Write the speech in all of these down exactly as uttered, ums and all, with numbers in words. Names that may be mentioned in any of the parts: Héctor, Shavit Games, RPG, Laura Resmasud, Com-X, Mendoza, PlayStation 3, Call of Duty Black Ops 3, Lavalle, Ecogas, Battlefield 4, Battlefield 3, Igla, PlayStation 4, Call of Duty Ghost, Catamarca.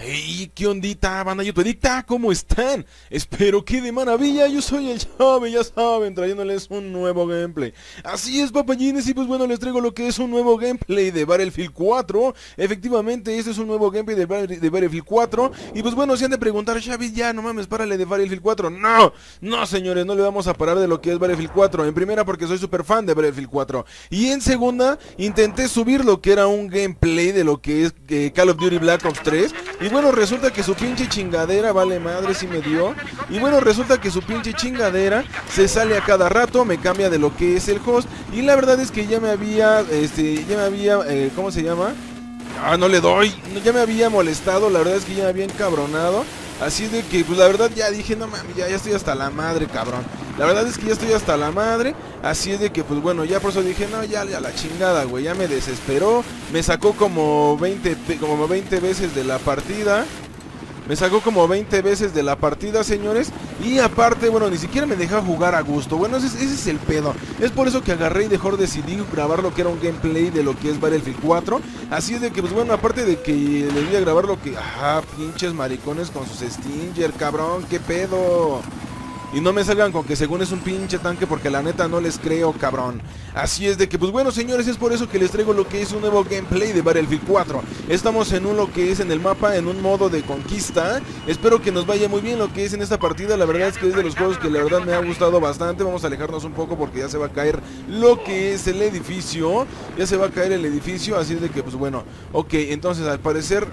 Hey, qué ondita, banda youtubedicta, ¿cómo están? Espero que de maravilla. Yo soy el Shavit, ya saben, trayéndoles un nuevo gameplay. Así es, papayines, y pues bueno, les traigo lo que es un nuevo gameplay de Battlefield cuatro. Efectivamente, este es un nuevo gameplay de, de Battlefield cuatro. Y pues bueno, si han de preguntar, Shavit, ya, no mames, párale de Battlefield cuatro. No, no señores, no le vamos a parar de lo que es Battlefield cuatro. En primera, porque soy súper fan de Battlefield cuatro. Y en segunda, intenté subir lo que era un gameplay de lo que es eh, Call of Duty Black Ops tres. Y bueno, resulta que su pinche chingadera, vale madre si me dio. Y bueno, resulta que su pinche chingadera se sale a cada rato, me cambia de lo que es el host. Y la verdad es que ya me había, este, ya me había, eh, ¿cómo se llama? Ah, no le doy, ya me había molestado, la verdad es que ya me había encabronado. Así de que, pues la verdad ya dije, no mami, ya, ya estoy hasta la madre, cabrón. La verdad es que ya estoy hasta la madre. Así es de que, pues bueno, ya por eso dije, no, ya, ya la chingada, güey, ya me desesperó. Me sacó como veinte, como veinte veces de la partida. Me sacó como veinte veces de la partida, señores. Y aparte, bueno, ni siquiera me deja jugar a gusto. Bueno, ese, ese es el pedo. Es por eso que agarré y dejó decidí grabar lo que era un gameplay de lo que es Battlefield cuatro. Así es de que, pues bueno, aparte de que les voy a grabar lo que... Ajá, pinches maricones con sus Stinger, cabrón, qué pedo. Y no me salgan con que según es un pinche tanque, porque la neta no les creo, cabrón. Así es de que, pues bueno, señores, es por eso que les traigo lo que es un nuevo gameplay de Battlefield cuatro. Estamos en un lo que es en el mapa, en un modo de conquista. Espero que nos vaya muy bien lo que es en esta partida. La verdad es que es de los juegos que la verdad me ha gustado bastante. Vamos a alejarnos un poco porque ya se va a caer lo que es el edificio. Ya se va a caer el edificio, así es de que, pues bueno. Ok, entonces al parecer...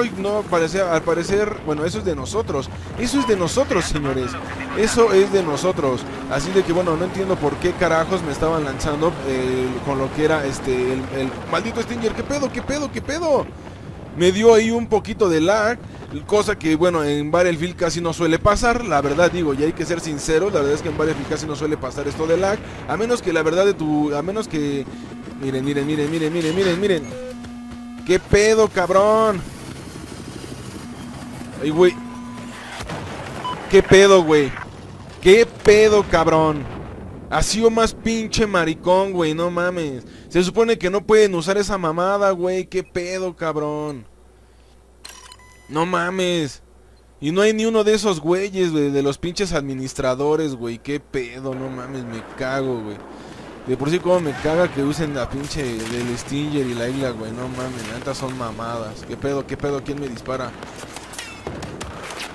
¡Ay, no! Parecía, al parecer... Bueno, eso es de nosotros. Eso es de nosotros, señores. Eso es de nosotros, así de que bueno, no entiendo por qué carajos me estaban lanzando eh, con lo que era este el, el maldito Stinger, qué pedo, qué pedo, qué pedo, me dio ahí un poquito de lag, cosa que bueno, en Battlefield casi no suele pasar, la verdad digo, y hay que ser sinceros, la verdad es que en Battlefield casi no suele pasar esto de lag, a menos que la verdad de tu, a menos que, miren, miren, miren, miren, miren, miren, miren, qué pedo, cabrón, ay güey, qué pedo, güey. ¿Qué pedo, cabrón? Así o más pinche maricón, güey, no mames. Se supone que no pueden usar esa mamada, güey. ¿Qué pedo, cabrón? No mames. Y no hay ni uno de esos güeyes, güey, de los pinches administradores, güey. ¿Qué pedo? No mames, me cago, güey. De por sí como me caga que usen la pinche del Stinger y la isla, güey. No mames, neta son mamadas. ¿Qué pedo, qué pedo? ¿Quién me dispara?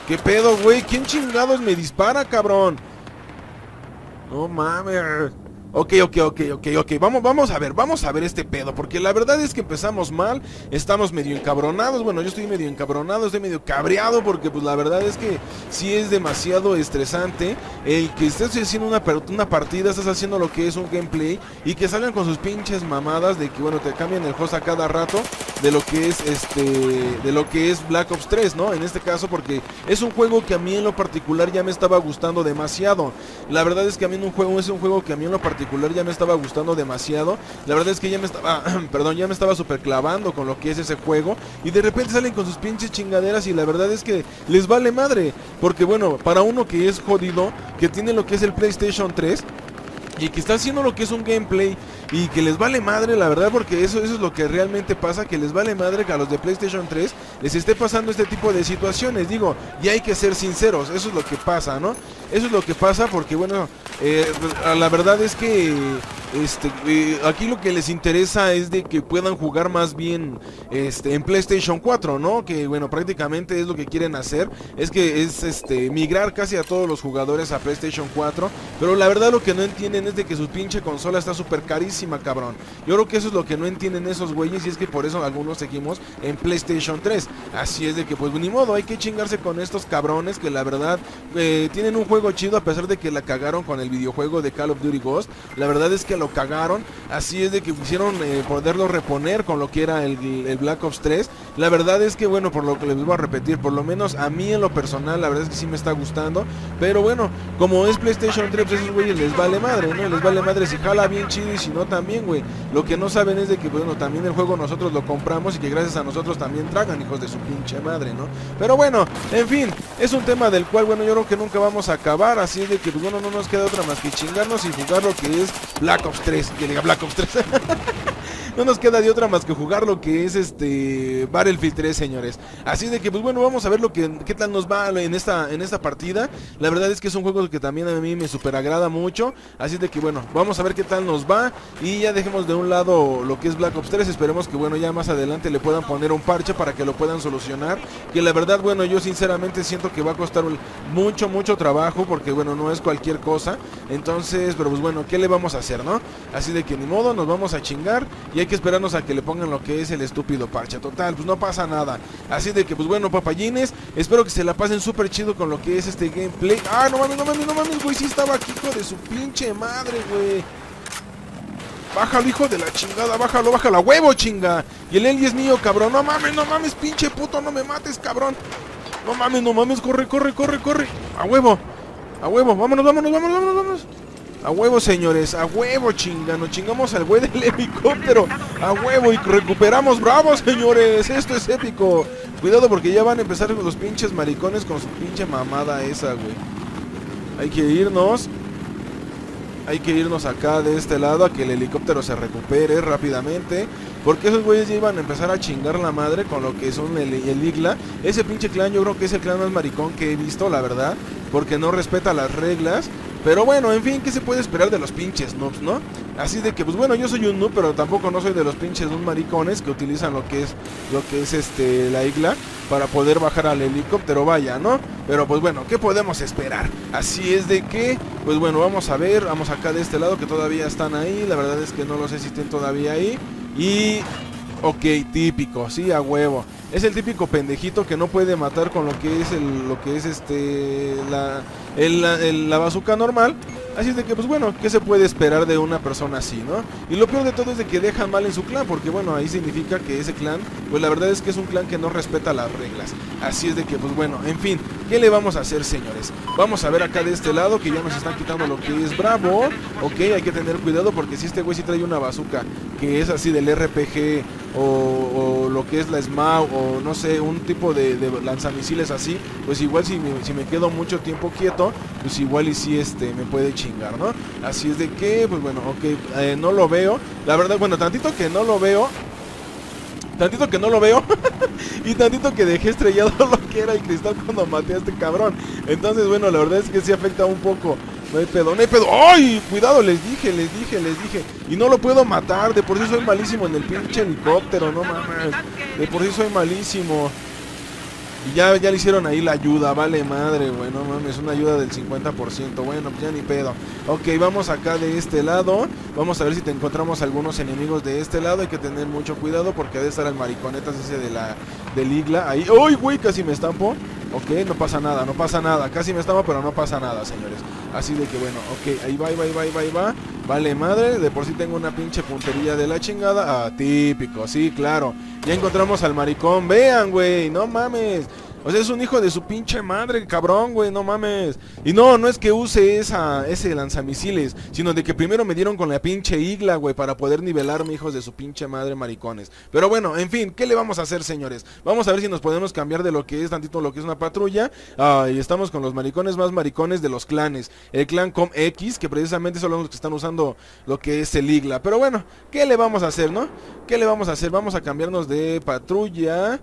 ¿Qué pedo, güey? ¿Quién chingados me dispara, cabrón? No mames. Ok, ok, ok, ok, ok. Vamos, vamos a ver, vamos a ver este pedo. Porque la verdad es que empezamos mal. Estamos medio encabronados. Bueno, yo estoy medio encabronado, estoy medio cabreado. Porque pues la verdad es que sí es demasiado estresante el que estés haciendo una, una partida, estás haciendo lo que es un gameplay y que salgan con sus pinches mamadas de que bueno, te cambian el host a cada rato. De lo que es este de lo que es Black Ops tres, ¿no? En este caso, porque es un juego que a mí en lo particular ya me estaba gustando demasiado. La verdad es que a mí en un juego es un juego que a mí en lo particular ya me estaba gustando demasiado. La verdad es que ya me estaba, perdón, ya me estaba super clavando con lo que es ese juego. Y de repente salen con sus pinches chingaderas y la verdad es que les vale madre. Porque bueno, para uno que es jodido, que tiene lo que es el PlayStation tres. Y que está haciendo lo que es un gameplay y que les vale madre, la verdad, porque eso, eso es lo que realmente pasa, que les vale madre que a los de PlayStation tres les esté pasando este tipo de situaciones, digo, y hay que ser sinceros, eso es lo que pasa, ¿no? Eso es lo que pasa porque, bueno, eh, la verdad es que... Este, eh, aquí lo que les interesa es de que puedan jugar más bien este, en PlayStation cuatro, ¿no? Que bueno, prácticamente es lo que quieren hacer. Es que es este, migrar casi a todos los jugadores a PlayStation cuatro. Pero la verdad lo que no entienden es de que su pinche consola está súper carísima, cabrón. Yo creo que eso es lo que no entienden esos güeyes. Y es que por eso algunos seguimos en PlayStation tres. Así es de que pues ni modo, hay que chingarse con estos cabrones que la verdad eh, tienen un juego chido a pesar de que la cagaron con el videojuego de Call of Duty Ghost. La verdad es que lo cagaron, así es de que quisieron eh, poderlo reponer con lo que era el, el Black Ops tres, la verdad es que bueno, por lo que les voy a repetir, por lo menos a mí en lo personal, la verdad es que sí me está gustando, pero bueno, como es PlayStation tres, pues esos güeyes les vale madre, ¿no? Les vale madre si jala bien chido y si no también, güey, lo que no saben es de que bueno, también el juego nosotros lo compramos y que gracias a nosotros también tragan, hijos de su pinche madre, ¿no? Pero bueno, en fin, es un tema del cual, bueno, yo creo que nunca vamos a acabar, así es de que pues bueno, no nos queda otra más que chingarnos y jugar lo que es Black Ops tres, que diga Black Ops tres no nos queda de otra más que jugar lo que es este Battlefield tres, señores. Así de que pues bueno, vamos a ver lo que qué tal nos va en esta, en esta partida. La verdad es que es un juego que también a mí me super agrada mucho, así de que bueno, vamos a ver qué tal nos va. Y ya dejemos de un lado lo que es Black Ops tres, esperemos que bueno, ya más adelante le puedan poner un parche para que lo puedan solucionar, que la verdad bueno, yo sinceramente siento que va a costar mucho mucho trabajo, porque bueno, no es cualquier cosa. Entonces, pero pues bueno, ¿qué le vamos a hacer, no? Así de que ni modo, nos vamos a chingar y hay que esperarnos a que le pongan lo que es el estúpido parche. Total, pues no pasa nada. Así de que pues bueno, papayines, espero que se la pasen súper chido con lo que es este gameplay. Ah, no mames, no mames, no mames, güey, sí estaba aquí, hijo de su pinche madre, güey. Bájalo, hijo de la chingada, bájalo, bájalo, huevo, chinga. Y el Eli es mío, cabrón. No mames, no mames, pinche puto, no me mates, cabrón. No mames, no mames, corre, corre, corre, corre. A huevo, a huevo, vámonos, vámonos, vámonos, vámonos, vámonos. A huevo, señores, a huevo, chinga. Nos chingamos al güey del helicóptero. A huevo, y recuperamos, bravo, señores. Esto es épico. Cuidado porque ya van a empezar los pinches maricones con su pinche mamada esa, güey. Hay que irnos. Hay que irnos acá de este lado a que el helicóptero se recupere rápidamente, porque esos güeyes ya iban a empezar a chingar la madre con lo que son el, el Igla. Ese pinche clan yo creo que es el clan más maricón que he visto, la verdad, porque no respeta las reglas. Pero bueno, en fin, ¿qué se puede esperar de los pinches noobs, no? Así de que, pues bueno, yo soy un noob, pero tampoco no soy de los pinches noobs maricones que utilizan lo que es lo que es este la Igla para poder bajar al helicóptero, vaya, ¿no? Pero pues bueno, ¿qué podemos esperar? Así es de que, pues bueno, vamos a ver, vamos acá de este lado que todavía están ahí. La verdad es que no los sé si estén todavía ahí. Y... ok, típico, sí, a huevo. Es el típico pendejito que no puede matar con lo que es el, lo que es este la, el, la, el, la bazooka normal. Así es de que, pues bueno, ¿qué se puede esperar de una persona así, no? Y lo peor de todo es de que dejan mal en su clan, porque bueno, ahí significa que ese clan, pues la verdad es que es un clan que no respeta las reglas. Así es de que, pues bueno, en fin, ¿qué le vamos a hacer, señores? Vamos a ver acá de este lado que ya nos están quitando lo que es Bravo. Ok, hay que tener cuidado porque si este güey sí trae una bazooka que es así del R P G o, o lo que es la S M A U o no sé, un tipo de, de lanzamisiles así, pues igual si me, si me quedo mucho tiempo quieto, pues igual y si este me puede chingar, ¿no? Así es de que, pues bueno, ok, eh, no lo veo. La verdad, bueno, tantito que no lo veo. Tantito que no lo veo y tantito que dejé estrellado lo que era el cristal cuando maté a este cabrón. Entonces, bueno, la verdad es que sí afecta un poco. No hay pedo, no hay pedo. ¡Ay! Cuidado, les dije, les dije, les dije. Y no lo puedo matar, de por sí soy malísimo en el pinche helicóptero, no mames. De por sí soy malísimo. Y ya, ya le hicieron ahí la ayuda, vale madre, güey, no mames, una ayuda del cincuenta por ciento, bueno, pues ya ni pedo. Ok, vamos acá de este lado, vamos a ver si te encontramos algunos enemigos de este lado, hay que tener mucho cuidado porque debe estar el mariconetas ese de la, del Igla, ahí, ¡ay, güey, casi me estampo! Ok, no pasa nada, no pasa nada, casi me estampo, pero no pasa nada, señores. Así de que bueno, ok, ahí va, ahí va, ahí va, ahí va, ahí va. Vale madre, de por sí tengo una pinche puntería de la chingada. Ah, típico, sí, claro. Ya encontramos al maricón, vean, güey, no mames. O sea, es un hijo de su pinche madre, cabrón, güey, no mames. Y no, no es que use esa, ese lanzamisiles, sino de que primero me dieron con la pinche Igla, güey, para poder nivelarme, hijos de su pinche madre, maricones. Pero bueno, en fin, ¿qué le vamos a hacer, señores? Vamos a ver si nos podemos cambiar de lo que es tantito lo que es una patrulla. Ah, y estamos con los maricones más maricones de los clanes. El clan Com-X, que precisamente son los que están usando lo que es el Igla. Pero bueno, ¿qué le vamos a hacer, no? ¿Qué le vamos a hacer? Vamos a cambiarnos de patrulla.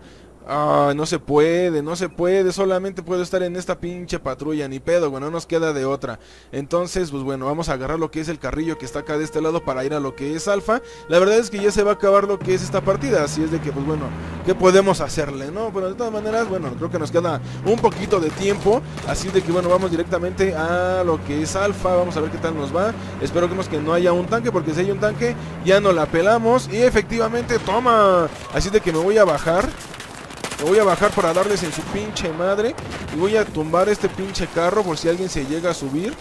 Ah, no se puede, no se puede, solamente puedo estar en esta pinche patrulla, ni pedo, bueno, no nos queda de otra. Entonces, pues bueno, vamos a agarrar lo que es el carrillo que está acá de este lado para ir a lo que es Alfa. La verdad es que ya se va a acabar lo que es esta partida, así es de que, pues bueno, ¿qué podemos hacerle, no? Pero de todas maneras, bueno, creo que nos queda un poquito de tiempo, así de que, bueno, vamos directamente a lo que es Alfa, vamos a ver qué tal nos va. Espero que no haya un tanque, porque si hay un tanque, ya no la pelamos, y efectivamente, toma, así de que me voy a bajar. Me voy a bajar para darles en su pinche madre. Y voy a tumbar este pinche carro por si alguien se llega a subir.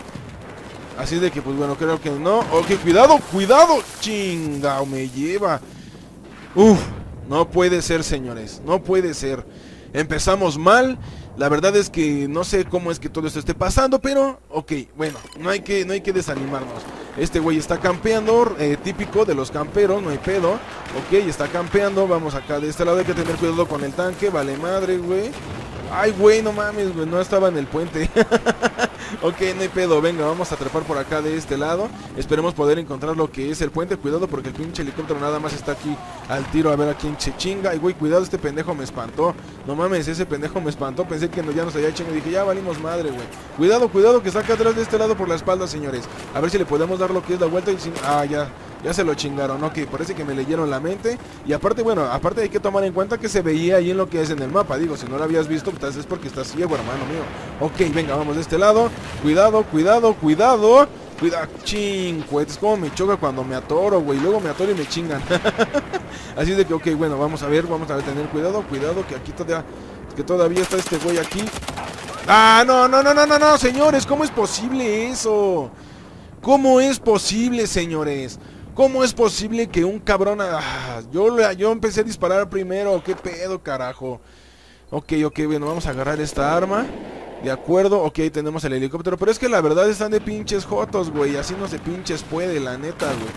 Así de que, pues bueno, creo que no. Ok, cuidado, cuidado. Chinga, me lleva. Uf, no puede ser, señores. No puede ser. Empezamos mal. La verdad es que no sé cómo es que todo esto esté pasando, pero ok, bueno, no hay que, no hay que desanimarnos. Este güey está campeando, eh, típico de los camperos, no hay pedo. Ok, está campeando, vamos acá de este lado, hay que tener cuidado con el tanque, vale madre, güey. Ay, güey, no mames, güey, no estaba en el puente. Ok, no hay pedo, venga, vamos a atrapar por acá de este lado. Esperemos poder encontrar lo que es el puente. Cuidado porque el pinche helicóptero nada más está aquí al tiro. A ver a quién se chinga. Y güey, cuidado, este pendejo me espantó. No mames, ese pendejo me espantó. Pensé que no, ya nos había chingado. Dije, ya valimos madre, güey. Cuidado, cuidado que está acá atrás de este lado por la espalda, señores. A ver si le podemos dar lo que es la vuelta y sin... Ah, ya. Ya se lo chingaron, ok, parece que me leyeron la mente. Y aparte, bueno, aparte hay que tomar en cuenta que se veía ahí en lo que es en el mapa. Digo, si no lo habías visto, pues es porque estás ciego, hermano mío. Ok, venga, vamos de este lado. Cuidado, cuidado, cuidado. Cuidado, ching, es como me choca cuando me atoro, güey. Luego me atoro y me chingan. Así de que, ok, bueno, vamos a ver, vamos a tener cuidado, cuidado, que aquí todavía, que todavía está este güey aquí. Ah, no, no, no, no, no, no, señores, ¿cómo es posible eso? ¿Cómo es posible, señores? ¿Cómo es posible que un cabrón... Ah, yo, yo empecé a disparar primero. ¿Qué pedo, carajo? Ok, ok, bueno, vamos a agarrar esta arma. De acuerdo, ok, tenemos el helicóptero. Pero es que la verdad están de pinches jotos, güey. Así no se pinches puede, la neta, güey.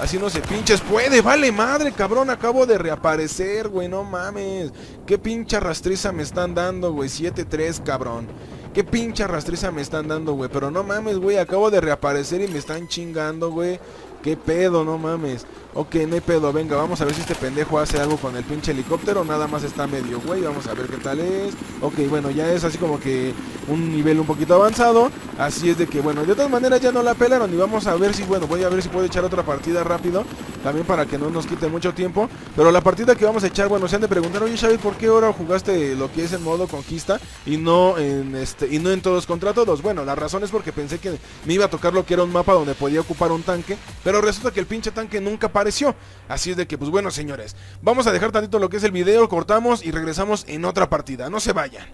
Así no se pinches puede. Vale madre, cabrón, acabo de reaparecer, güey. No mames. Qué pincha rastriza me están dando, güey. siete tres, cabrón. Qué pincha rastriza me están dando, güey. Pero no mames, güey, acabo de reaparecer y me están chingando, güey. ¿Qué pedo? No mames. Ok, no hay pedo. Venga, vamos a ver si este pendejo hace algo con el pinche helicóptero. Nada más está medio, güey. Vamos a ver qué tal es. Ok, bueno, ya es así como que un nivel un poquito avanzado. Así es de que, bueno, de todas maneras ya no la pelaron. Y vamos a ver si, bueno, voy a ver si puedo echar otra partida rápido. También para que no nos quite mucho tiempo. Pero la partida que vamos a echar, bueno, se han de preguntar, oye, Shavit, ¿por qué ahora jugaste lo que es en modo conquista y no en este y no en todos contra todos? Bueno, la razón es porque pensé que me iba a tocar lo que era un mapa donde podía ocupar un tanque. Pero resulta que el pinche tanque nunca apareció. Así es de que, pues bueno, señores, vamos a dejar tantito lo que es el video, cortamos y regresamos en otra partida, no se vayan.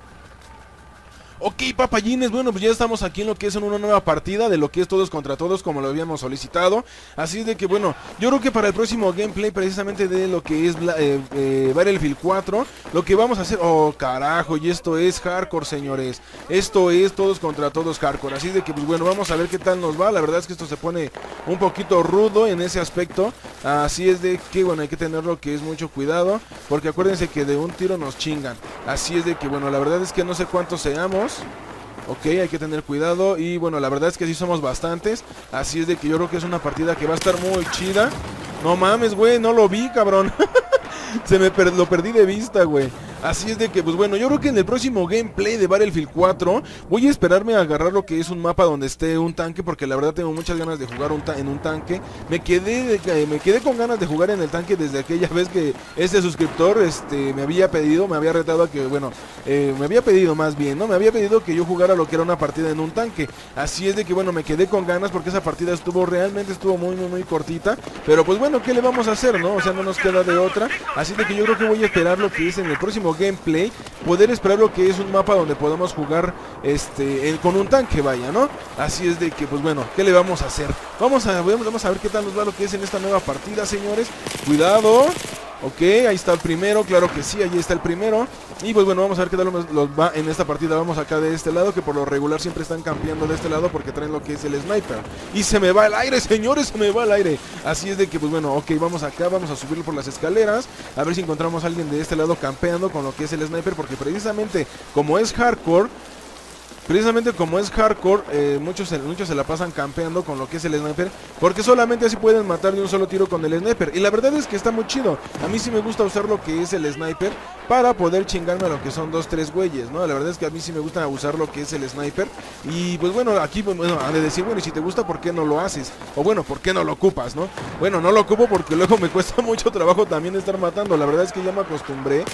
Ok, papayines, bueno, pues ya estamos aquí en lo que es una nueva partida de lo que es todos contra todos, como lo habíamos solicitado. Así de que, bueno, yo creo que para el próximo gameplay, precisamente de lo que es eh, eh, Battlefield cuatro, lo que vamos a hacer... Oh, carajo, y esto es hardcore, señores. Esto es todos contra todos hardcore. Así de que, pues bueno, vamos a ver qué tal nos va. La verdad es que esto se pone un poquito rudo en ese aspecto. Así es de que, bueno, hay que tener lo que es mucho cuidado, porque acuérdense que de un tiro nos chingan. Así es de que, bueno, la verdad es que no sé cuántos seamos. Ok, hay que tener cuidado. Y bueno, la verdad es que sí somos bastantes. Así es de que yo creo que es una partida que va a estar muy chida. No mames, güey, no lo vi, cabrón. Se me per lo perdí de vista, güey. Así es de que, pues bueno, yo creo que en el próximo gameplay de Battlefield cuatro voy a esperarme a agarrar lo que es un mapa donde esté un tanque, porque la verdad tengo muchas ganas de jugar un en un tanque. Me quedé, de, me quedé con ganas de jugar en el tanque desde aquella vez que este suscriptor este, me había pedido, me había retado a que, bueno, eh, me había pedido más bien, ¿no? Me había pedido que yo jugara lo que era una partida en un tanque. Así es de que, bueno, me quedé con ganas porque esa partida estuvo, realmente estuvo muy, muy, muy cortita. Pero pues bueno, ¿qué le vamos a hacer, no? O sea, no nos queda de otra. Así de que yo creo que voy a esperar lo que es en el próximo gameplay, poder esperar lo que es un mapa donde podamos jugar este el, con un tanque, vaya, ¿no? Así es de que, pues bueno, ¿qué le vamos a hacer? Vamos a, vamos a ver qué tal nos va lo que es en esta nueva partida, señores. Cuidado. Ok, ahí está el primero, claro que sí, ahí está el primero. Y pues bueno, vamos a ver qué tal los, los va en esta partida. Vamos acá de este lado, que por lo regular siempre están campeando de este lado porque traen lo que es el sniper. Y se me va el aire, señores, se me va el aire. Así es de que, pues bueno, ok, vamos acá, vamos a subirlo por las escaleras. A ver si encontramos a alguien de este lado campeando con lo que es el sniper, porque precisamente como es hardcore... Precisamente como es hardcore, eh, muchos, muchos se la pasan campeando con lo que es el sniper, porque solamente así pueden matar de un solo tiro con el sniper. Y la verdad es que está muy chido. A mí sí me gusta usar lo que es el sniper para poder chingarme a lo que son dos, tres güeyes, ¿no? La verdad es que a mí sí me gusta usar lo que es el sniper. Y pues bueno, aquí, bueno, a de decir, bueno, y si te gusta, ¿por qué no lo haces? O bueno, ¿por qué no lo ocupas, no? Bueno, no lo ocupo porque luego me cuesta mucho trabajo también estar matando. La verdad es que ya me acostumbré.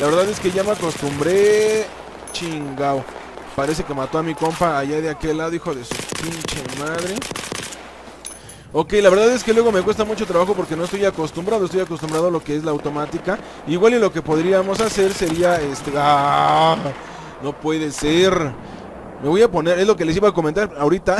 La verdad es que ya me acostumbré. Chingao. Parece que mató a mi compa allá de aquel lado, hijo de su pinche madre. Ok, la verdad es que luego me cuesta mucho trabajo porque no estoy acostumbrado, estoy acostumbrado a lo que es la automática. Igual y lo que podríamos hacer sería este... ¡Ah! No puede ser. Me voy a poner, es lo que les iba a comentar ahorita.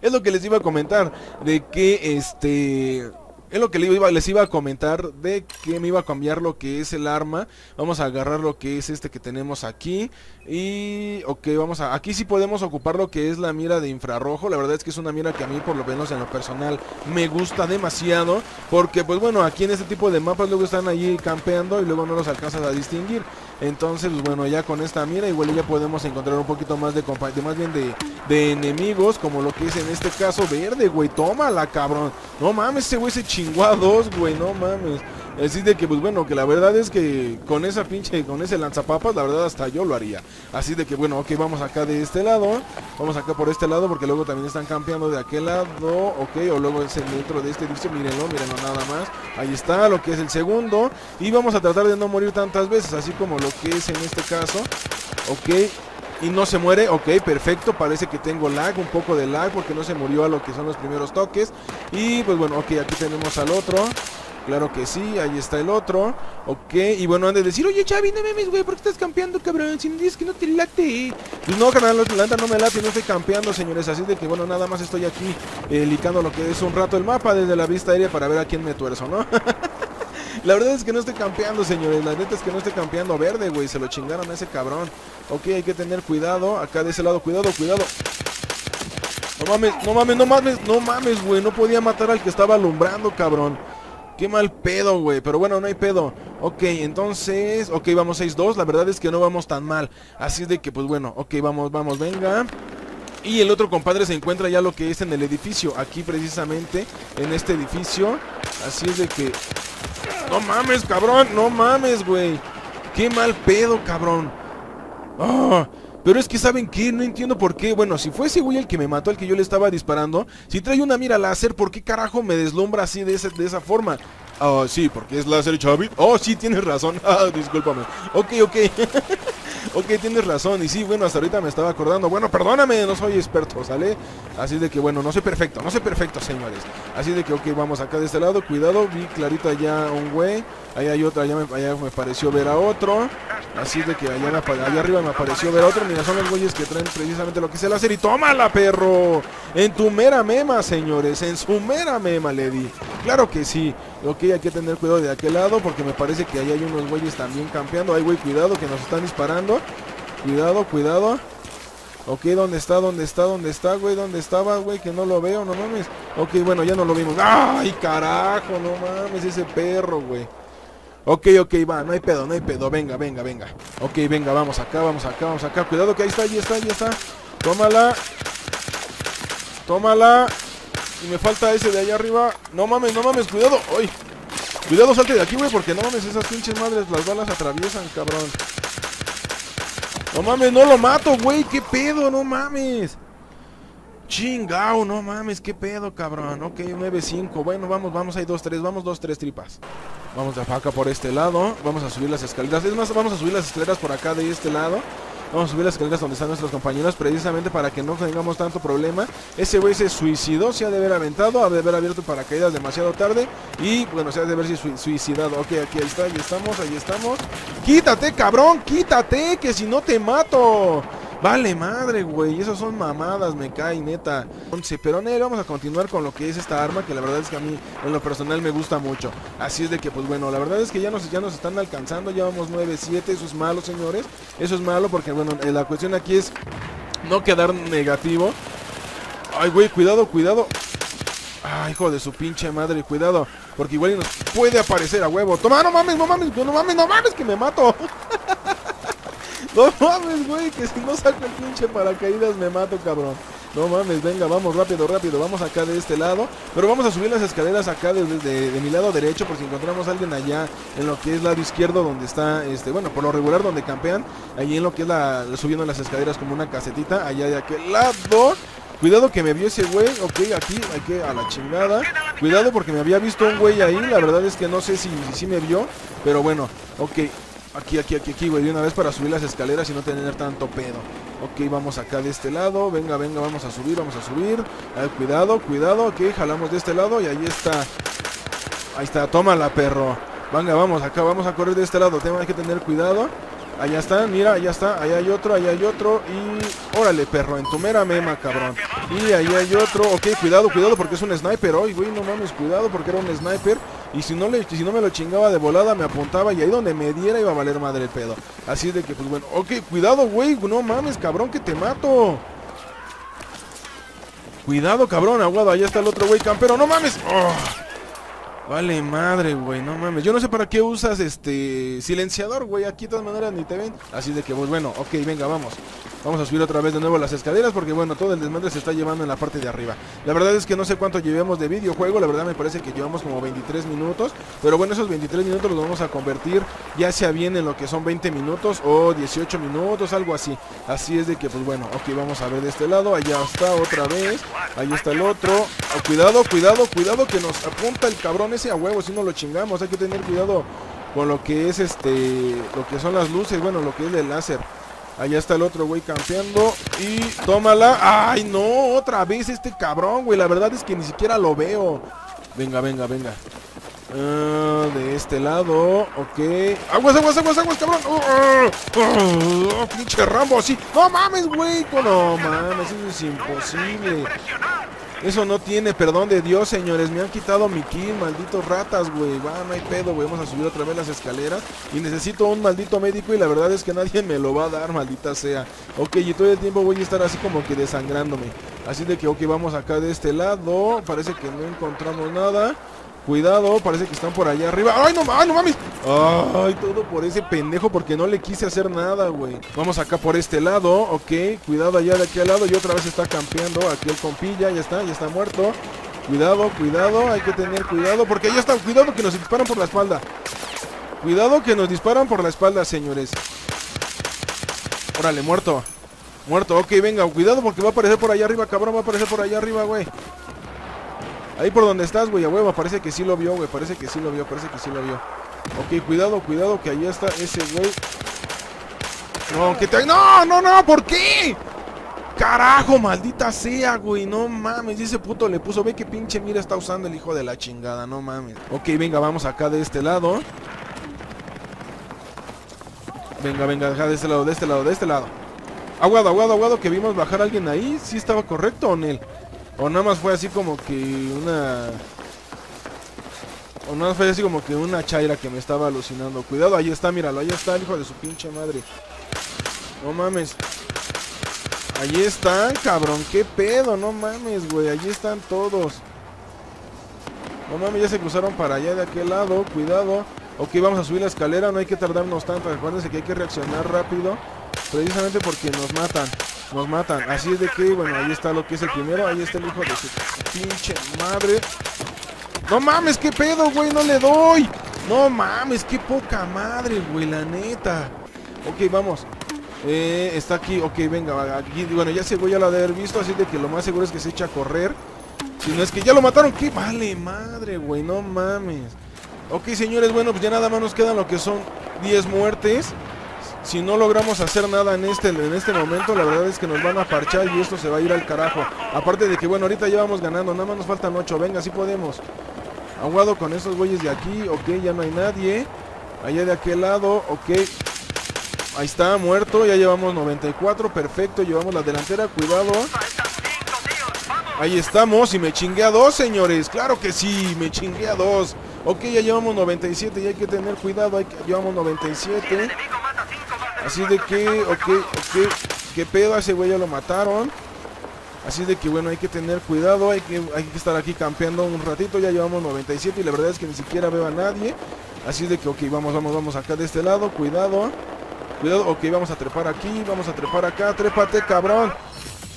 Es lo que les iba a comentar de que este... Es lo que les iba, les iba a comentar de que me iba a cambiar lo que es el arma. Vamos a agarrar lo que es este que tenemos aquí. Y ok, vamos a... Aquí sí podemos ocupar lo que es la mira de infrarrojo. La verdad es que es una mira que a mí, por lo menos en lo personal, me gusta demasiado. Porque pues bueno, aquí en este tipo de mapas luego están allí campeando y luego no los alcanzas a distinguir. Entonces, pues bueno, ya con esta mira igual ya podemos encontrar un poquito más de compañía, más bien de, de enemigos, como lo que es en este caso verde, güey. Tómala, cabrón. No mames, ese güey se chingó a dos, güey, no mames. Así de que, pues bueno, que la verdad es que con esa pinche, con ese lanzapapas, la verdad hasta yo lo haría. Así de que, bueno, ok, vamos acá de este lado. Vamos acá por este lado, porque luego también están campeando de aquel lado, ok. O luego es el dentro de este edificio, mírenlo, mírenlo nada más. Ahí está, lo que es el segundo. Y vamos a tratar de no morir tantas veces, así como lo que es en este caso. Ok, y no se muere, ok, perfecto. Parece que tengo lag, un poco de lag, porque no se murió a lo que son los primeros toques. Y pues bueno, ok, aquí tenemos al otro. Claro que sí, ahí está el otro. Ok, y bueno, han de decir, oye Chavi, no memes, güey, ¿por qué estás campeando, cabrón? Si me dices que no te late. Pues no, carnal, la neta no me late, no estoy campeando, señores. Así de que, bueno, nada más estoy aquí eh, licando lo que es un rato el mapa desde la vista aérea para ver a quién me tuerzo, ¿no? La verdad es que no estoy campeando, señores. La neta es que no estoy campeando verde, güey. Se lo chingaron a ese cabrón. Ok, hay que tener cuidado, acá de ese lado, cuidado, cuidado. No mames, no mames, no mames, no mames, güey. No podía matar al que estaba alumbrando, cabrón. Qué mal pedo, güey, pero bueno, no hay pedo. Ok, entonces, ok, vamos seis dos, la verdad es que no vamos tan mal. Así de que, pues bueno, ok, vamos, vamos, venga. Y el otro compadre se encuentra ya lo que es en el edificio, aquí precisamente, en este edificio. Así es de que... No mames, cabrón, no mames, güey. Qué mal pedo, cabrón. ¡Ah! ¡Oh! Pero es que, ¿saben qué? No entiendo por qué. Bueno, si fue ese güey el que me mató, el que yo le estaba disparando, si trae una mira láser, ¿por qué carajo me deslumbra así de, ese, de esa forma? Ah, oh, sí, porque es láser, Chavit. Oh, sí, tienes razón. Ah, discúlpame. Ok, ok. Ok, tienes razón. Y sí, bueno, hasta ahorita me estaba acordando. Bueno, perdóname, no soy experto, ¿sale? Así de que, bueno, no soy perfecto, no soy perfecto, señores. Así de que, ok, vamos acá de este lado. Cuidado, vi clarito allá un güey. Ahí hay otra, allá me, allá me pareció ver a otro. Así de que allá, allá arriba me pareció ver a otro. Mira, son los güeyes que traen precisamente lo que es el láser. Y tómala, perro. En tu mera mema, señores. En su mera mema, le di. Claro que sí. Ok, hay que tener cuidado de aquel lado, porque me parece que ahí hay unos güeyes también campeando. Ay, güey, cuidado, que nos están disparando. Cuidado, cuidado. Ok, ¿dónde está? ¿Dónde está? ¿Dónde está, güey? ¿Dónde estaba, güey? Que no lo veo, no mames. Ok, bueno, ya no lo vimos. ¡Ay, carajo! No mames, ese perro, güey. Ok, ok, va, no hay pedo, no hay pedo. Venga, venga, venga. Ok, venga, vamos acá, vamos acá, vamos acá. Cuidado, que ahí está, ahí está, ahí está. Tómala. Tómala. Y me falta ese de allá arriba. No mames, no mames, cuidado. ¡Ay! Cuidado, salte de aquí, güey, porque no mames, esas pinches madres, las balas atraviesan, cabrón. No mames, no lo mato, güey, qué pedo, no mames. Chingao, no mames, qué pedo, cabrón. Ok, nueve cinco, bueno, vamos, vamos, hay dos tres, vamos dos tres tripas. Vamos de acá por este lado, vamos a subir las escaleras. Es más, vamos a subir las escaleras por acá de este lado. Vamos a subir las escaleras donde están nuestros compañeros, precisamente para que no tengamos tanto problema. Ese güey se suicidó, se ha de haber aventado, ha de haber abierto paracaídas demasiado tarde. Y bueno, se ha de haber suicidado. Ok, aquí ahí está, ahí estamos, ahí estamos. ¡Quítate, cabrón! ¡Quítate! ¡Que si no te mato! Vale madre, güey, esas son mamadas, me cae, neta. once, pero nele, vamos a continuar con lo que es esta arma, que la verdad es que a mí, en lo personal, me gusta mucho. Así es de que, pues bueno, la verdad es que ya nos, ya nos están alcanzando, ya vamos nueve siete, eso es malo, señores. Eso es malo porque, bueno, eh, la cuestión aquí es no quedar negativo. Ay, güey, cuidado, cuidado. Ay, hijo de su pinche madre, cuidado, porque igual nos puede aparecer a huevo. Toma, no mames, no mames, no mames, no mames, que me mato. No mames, güey, que si no saco el pinche paracaídas me mato, cabrón. No mames, venga, vamos, rápido, rápido. Vamos acá de este lado, pero vamos a subir las escaleras acá desde de, de, de mi lado derecho, por si encontramos a alguien allá en lo que es lado izquierdo, donde está, este, bueno, por lo regular donde campean, ahí en lo que es la, subiendo las escaleras como una casetita, allá de aquel lado. Cuidado que me vio ese güey, ok, aquí, hay que a la chingada. Cuidado porque me había visto un güey ahí, la verdad es que no sé si, si, si me vio, pero bueno, ok. Aquí, aquí, aquí, aquí, güey, de una vez para subir las escaleras y no tener tanto pedo. Ok, vamos acá de este lado, venga, venga, vamos a subir, vamos a subir. A ver, cuidado, cuidado, ok, jalamos de este lado y ahí está. Ahí está, tómala, perro. Venga, vamos, acá vamos a correr de este lado, tenemos que tener cuidado. Allá está, mira, allá está, allá hay otro, allá hay otro. Y órale, perro, en tu mera mema, cabrón. Y ahí hay otro, ok, cuidado, cuidado porque es un sniper hoy, güey, no mames, cuidado porque era un sniper. Y si no, le, si no me lo chingaba de volada, me apuntaba y ahí donde me diera iba a valer madre el pedo. Así de que, pues bueno, ok, cuidado, güey, no mames, cabrón, que te mato. Cuidado, cabrón, aguado, allá está el otro güey campero, no mames. Oh. Vale madre, güey, no mames. Yo no sé para qué usas este silenciador, güey. Aquí de todas maneras ni te ven. Así de que, pues bueno, ok, venga, vamos. Vamos a subir otra vez de nuevo las escaleras, porque bueno, todo el desmadre se está llevando en la parte de arriba. La verdad es que no sé cuánto llevemos de videojuego. La verdad me parece que llevamos como veintitrés minutos. Pero bueno, esos veintitrés minutos los vamos a convertir ya sea bien en lo que son veinte minutos o dieciocho minutos, algo así. Así es de que, pues bueno, ok, vamos a ver de este lado. Allá está otra vez. Ahí está el otro. Oh, cuidado, cuidado, cuidado que nos apunta el cabrón ese a huevo. Si no lo chingamos, hay que tener cuidado con lo que es este, lo que son las luces, bueno, lo que es el láser. Allá está el otro güey campeando. Y tómala. Ay no, otra vez este cabrón, güey. La verdad es que ni siquiera lo veo. Venga, venga, venga. uh, De este lado. Ok. Aguas, aguas, aguas, aguas, cabrón. uh, uh, uh, Pinche Rambo, sí. No mames, güey. No mames, eso es imposible. Eso no tiene perdón de Dios, señores. Me han quitado mi kill, malditos ratas, güey. Va, no hay pedo, güey. Vamos a subir otra vez las escaleras. Y necesito un maldito médico. Y la verdad es que nadie me lo va a dar, maldita sea. Ok, y todo el tiempo voy a estar así como que desangrándome. Así de que, ok, vamos acá de este lado. Parece que no encontramos nada. Cuidado, parece que están por allá arriba. ¡Ay, no, ay, no mames! ¡Ay, todo por ese pendejo! Porque no le quise hacer nada, güey. Vamos acá por este lado, ok. Cuidado allá de aquí al lado. Y otra vez está campeando aquí el compilla. Ya está, ya está muerto. Cuidado, cuidado. Hay que tener cuidado. Porque ya está. Cuidado que nos disparan por la espalda. Cuidado que nos disparan por la espalda, señores. Órale, muerto. Muerto, ok, venga. Cuidado porque va a aparecer por allá arriba, cabrón. Va a aparecer por allá arriba, güey. Ahí por donde estás, güey, a huevo, parece que sí lo vio, güey, parece que sí lo vio, parece que sí lo vio. Ok, cuidado, cuidado, que allá está ese güey. No, que te... ¡No, no, no! ¿Por qué? ¡Carajo, maldita sea, güey! No mames, ese puto le puso, ve que pinche mira está usando el hijo de la chingada, no mames. Ok, venga, vamos acá de este lado. Venga, venga, acá de este lado, de este lado, de este lado. Aguado, aguado, aguado, que vimos bajar a alguien ahí, ¿sí estaba correcto o no? O nada más fue así como que una... O nada más fue así como que una chaira que me estaba alucinando. Cuidado, ahí está, míralo, ahí está el hijo de su pinche madre. No mames. Ahí están, cabrón, qué pedo, no mames, güey, ahí están todos. No mames, ya se cruzaron para allá de aquel lado, cuidado. Ok, vamos a subir la escalera, no hay que tardarnos tanto. Recuérdense que hay que reaccionar rápido. Precisamente porque nos matan. Nos matan, así es de que, bueno, ahí está lo que es el primero. Ahí está el hijo de su pinche madre. No mames, qué pedo, güey, no le doy. No mames, qué poca madre, güey, la neta. Ok, vamos. eh, Está aquí, ok, venga aquí. Bueno, ya se voy a la de haber visto, así de que lo más seguro es que se echa a correr. Si no es que ya lo mataron, qué vale madre, güey, no mames. Ok, señores, bueno, pues ya nada más nos quedan lo que son diez muertes. Si no logramos hacer nada en este, en este momento, la verdad es que nos van a parchar y esto se va a ir al carajo. Aparte de que, bueno, ahorita ya vamos ganando, nada más nos faltan ocho, venga, sí podemos. Aguado con esos güeyes de aquí, ok, ya no hay nadie. Allá de aquel lado, ok. Ahí está, muerto, ya llevamos noventa y cuatro, perfecto, llevamos la delantera, cuidado. Ahí estamos y me chingué a dos, señores, claro que sí, me chingué a dos. Ok, ya llevamos noventa y siete y hay que tener cuidado, hay que, llevamos noventa y siete. Así de que, ok, ok, qué pedo, a ese güey ya lo mataron. Así de que, bueno, hay que tener cuidado, hay que, hay que estar aquí campeando un ratito. Ya llevamos noventa y siete y la verdad es que ni siquiera veo a nadie. Así de que, ok, vamos, vamos, vamos acá de este lado, cuidado. Cuidado, ok, vamos a trepar aquí, vamos a trepar acá, trépate, cabrón.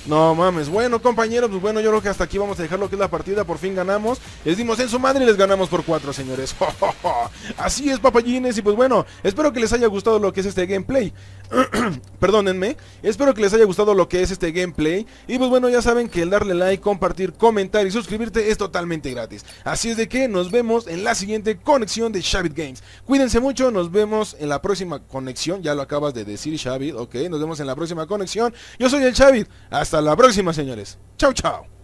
No mames, bueno compañeros, pues bueno, yo creo que hasta aquí vamos a dejar lo que es la partida, por fin ganamos. Les dimos en su madre y les ganamos por cuatro, señores. ¡Jo, jo, jo! Así es, papayines, y pues bueno, espero que les haya gustado lo que es este gameplay. Perdónenme, espero que les haya gustado lo que es este gameplay. Y pues bueno, ya saben que el darle like, compartir, comentar y suscribirte es totalmente gratis. Así es de que nos vemos en la siguiente conexión de Shavit Games. Cuídense mucho, nos vemos en la próxima conexión. Ya lo acabas de decir, Shavit, ok, nos vemos en la próxima conexión. Yo soy el Shavit, hasta la próxima, señores. Chau, chau.